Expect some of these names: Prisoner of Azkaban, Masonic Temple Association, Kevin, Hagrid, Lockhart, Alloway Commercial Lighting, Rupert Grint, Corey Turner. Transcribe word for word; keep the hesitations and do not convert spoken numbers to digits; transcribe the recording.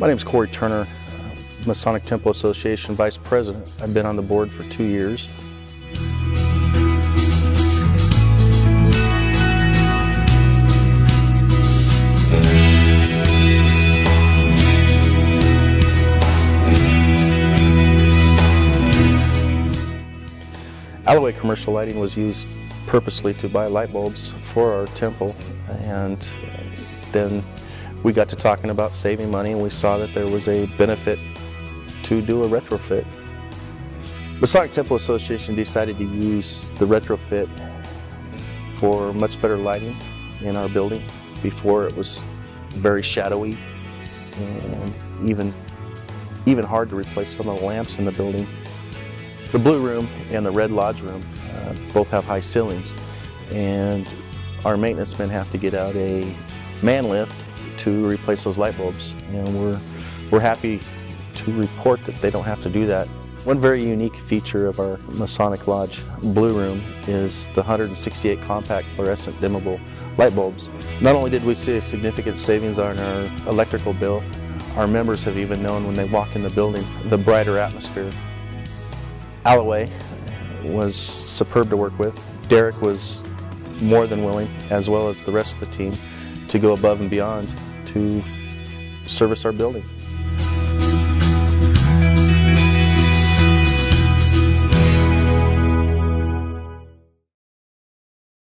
My name is Corey Turner, Masonic Temple Association Vice President. I've been on the board for two years. Alloway Commercial Lighting was used purposely to buy light bulbs for our temple, and then we got to talking about saving money, and we saw that there was a benefit to do a retrofit. Masonic Temple Association decided to use the retrofit for much better lighting in our building. Before, it was very shadowy and even, even hard to replace some of the lamps in the building. The blue room and the red lodge room uh, both have high ceilings, and our maintenance men have to get out a man lift to replace those light bulbs, and we're, we're happy to report that they don't have to do that. One very unique feature of our Masonic Lodge blue room is the one hundred sixty-eight compact fluorescent dimmable light bulbs. Not only did we see a significant savings on our electrical bill, our members have even known when they walk in the building the brighter atmosphere. Alloway was superb to work with. Derek was more than willing, as well as the rest of the team, to go above and beyond to service our building.